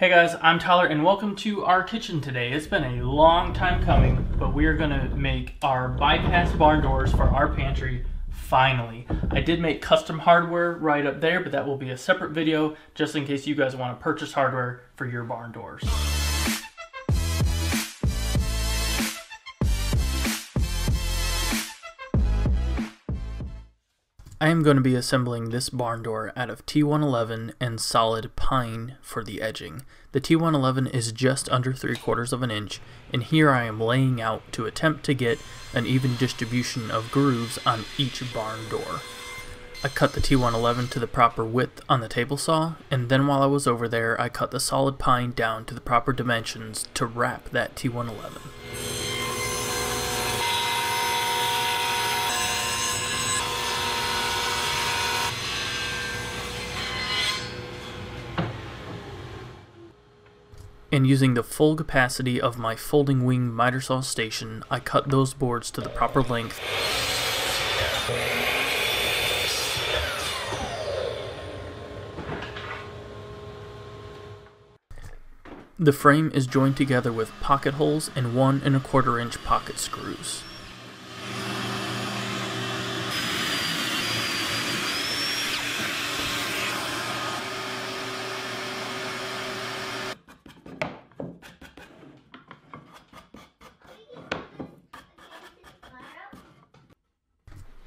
Hey guys, I'm Tyler and welcome to our kitchen today. It's been a long time coming, but we are going to make our bypass barn doors for our pantry, finally. I did make custom hardware right up there, but that will be a separate video just in case you guys want to purchase hardware for your barn doors. I am going to be assembling this barn door out of T111 and solid pine for the edging. The T111 is just under 3/4 of an inch, and here I am laying out to attempt to get an even distribution of grooves on each barn door. I cut the T111 to the proper width on the table saw, and then while I was over there, I cut the solid pine down to the proper dimensions to wrap that T111. And using the full capacity of my folding wing miter saw station, I cut those boards to the proper length. The frame is joined together with pocket holes and 1 1/4 inch pocket screws.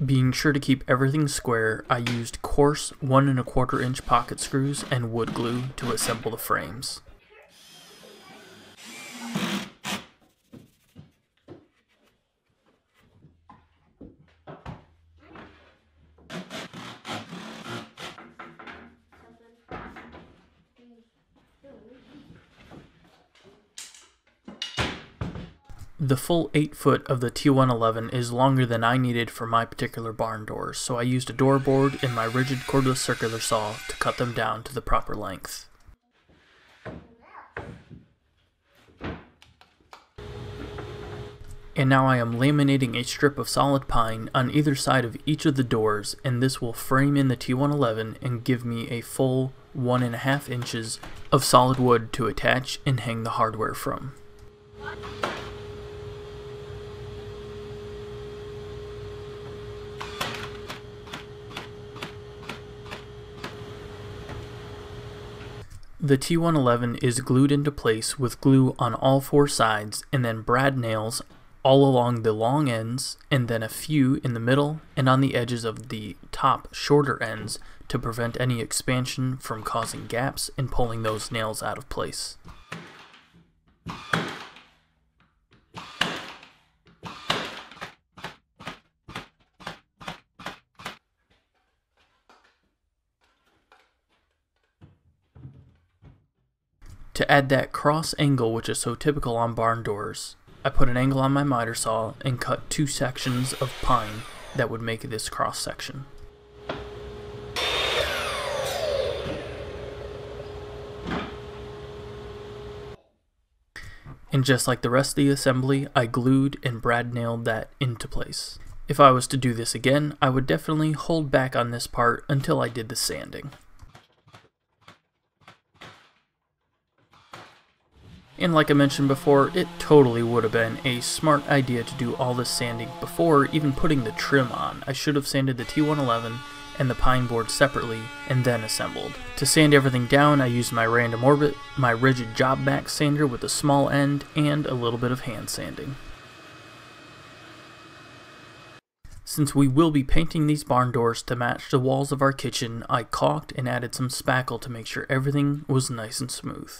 Being sure to keep everything square, I used coarse 1 1/4 inch pocket screws and wood glue to assemble the frames. The full 8 foot of the T111 is longer than I needed for my particular barn doors, so I used a door board and my rigid cordless circular saw to cut them down to the proper length. And now I am laminating a strip of solid pine on either side of each of the doors, and this will frame in the T111 and give me a full 1.5 inches of solid wood to attach and hang the hardware from. The T111 is glued into place with glue on all 4 sides and then brad nails all along the long ends and then a few in the middle and on the edges of the top shorter ends to prevent any expansion from causing gaps and pulling those nails out of place. To add that cross angle which is so typical on barn doors, I put an angle on my miter saw and cut 2 sections of pine that would make this cross section. And just like the rest of the assembly, I glued and brad nailed that into place. If I was to do this again, I would definitely hold back on this part until I did the sanding. And like I mentioned before, it totally would have been a smart idea to do all this sanding before even putting the trim on. I should have sanded the T111 and the pine board separately and then assembled. To sand everything down, I used my random orbit, my rigid job back sander with a small end, and a little bit of hand sanding. Since we will be painting these barn doors to match the walls of our kitchen, I caulked and added some spackle to make sure everything was nice and smooth.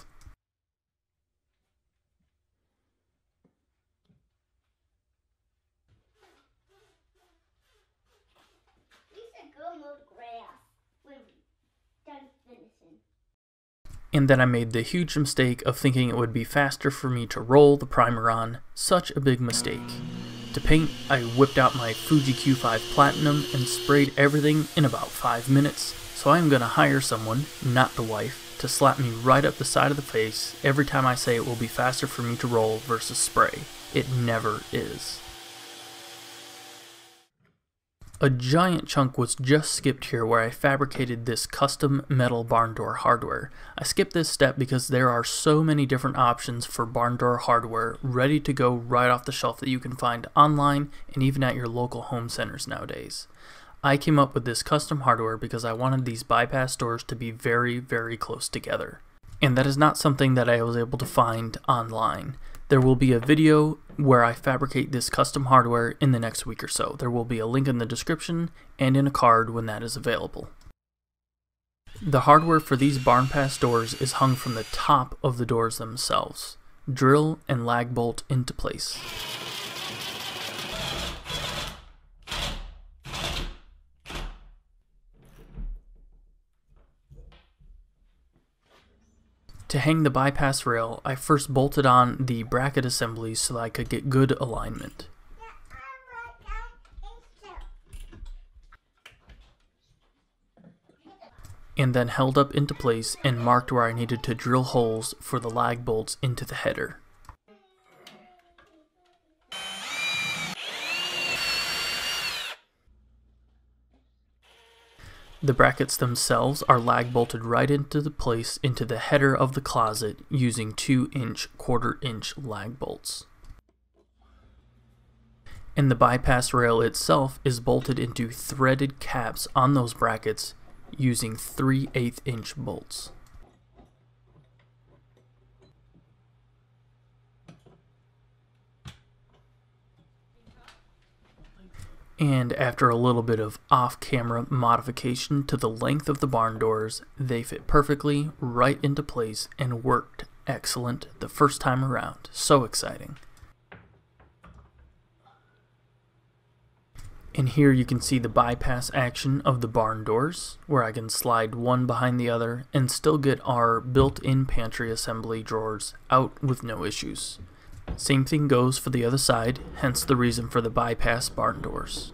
And then I made the huge mistake of thinking it would be faster for me to roll the primer on. Such a big mistake. To paint, I whipped out my Fuji Q5 Platinum and sprayed everything in about 5 minutes, so I'm going to hire someone, not the wife, to slap me right up the side of the face every time I say it will be faster for me to roll versus spray. It never is. A giant chunk was just skipped here where I fabricated this custom metal barn door hardware. I skipped this step because there are so many different options for barn door hardware ready to go right off the shelf that you can find online and even at your local home centers nowadays. I came up with this custom hardware because I wanted these bypass doors to be very, very close together. And that is not something that I was able to find online. There will be a video where I fabricate this custom hardware in the next week or so. There will be a link in the description and in a card when that is available. The hardware for these barn pass doors is hung from the top of the doors themselves. Drill and lag bolt into place. To hang the bypass rail, I first bolted on the bracket assemblies so that I could get good alignment. And then held up into place and marked where I needed to drill holes for the lag bolts into the header. The brackets themselves are lag bolted right into the place into the header of the closet using 2-inch, 1/4-inch lag bolts. And the bypass rail itself is bolted into threaded caps on those brackets using 3/8-inch bolts. And after a little bit of off-camera modification to the length of the barn doors, they fit perfectly right into place and worked excellent the first time around. So exciting. And here you can see the bypass action of the barn doors, where I can slide one behind the other and still get our built-in pantry assembly drawers out with no issues. Same thing goes for the other side, hence the reason for the bypass barn doors.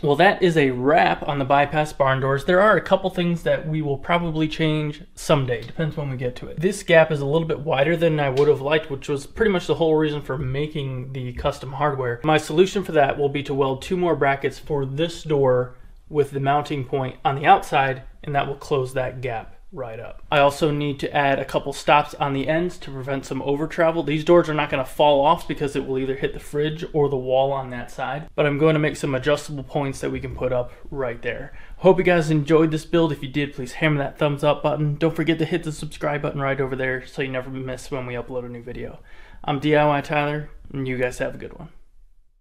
Well, that is a wrap on the bypass barn doors. There are a couple things that we will probably change someday, depends when we get to it. This gap is a little bit wider than I would have liked, which was pretty much the whole reason for making the custom hardware. My solution for that will be to weld 2 more brackets for this door with the mounting point on the outside, and that will close that gap right up. I also need to add a couple stops on the ends to prevent some over travel. These doors are not going to fall off because it will either hit the fridge or the wall on that side, but I'm going to make some adjustable points that we can put up right there. Hope you guys enjoyed this build. If you did, please hammer that thumbs up button. Don't forget to hit the subscribe button right over there so you never miss when we upload a new video. I'm DIY Tyler, and you guys have a good one.